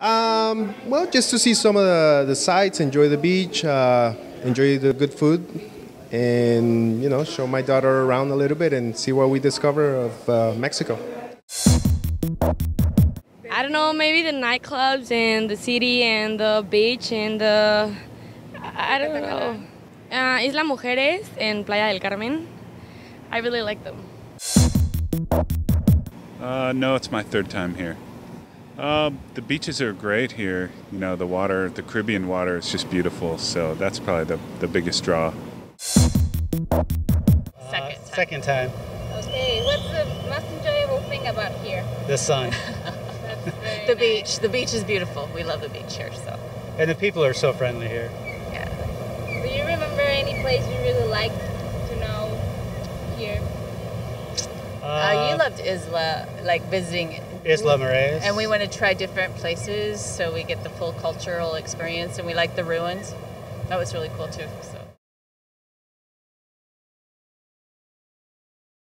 Well, just to see some of the sights, enjoy the beach, enjoy the good food, and, you know, show my daughter around a little bit and see what we discover of Mexico. I don't know, maybe the nightclubs and the city and the beach and the, I don't know. Isla Mujeres and Playa del Carmen. I really like them. No, it's my third time here. The beaches are great here. You know, the water, the Caribbean water is just beautiful. So that's probably the biggest draw. Second time. Okay, what's the most enjoyable thing about here? The sun. The beach. The beach is beautiful. We love the beach here. So. And the people are so friendly here. Yeah. Do you remember any place you really liked to know here? You loved Isla, like visiting Isla Mujeres. And we want to try different places so we get the full cultural experience, and we like the ruins. That was really cool too. So.